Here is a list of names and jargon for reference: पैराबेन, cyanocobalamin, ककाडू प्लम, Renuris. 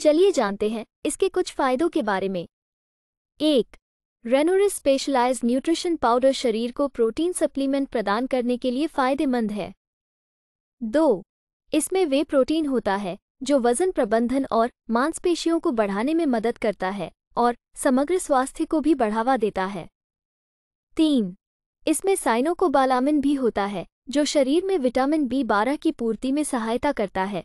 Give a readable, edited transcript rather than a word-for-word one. चलिए जानते हैं इसके कुछ फायदों के बारे में। 1. रेनुरिस स्पेशलाइज्ड न्यूट्रिशन पाउडर शरीर को प्रोटीन सप्लीमेंट प्रदान करने के लिए फायदेमंद है। 2. इसमें वे प्रोटीन होता है जो वजन प्रबंधन और मांसपेशियों को बढ़ाने में मदद करता है और समग्र स्वास्थ्य को भी बढ़ावा देता है। 3. इसमें साइनोकोबालामिन भी होता है जो शरीर में विटामिन B12 की पूर्ति में सहायता करता है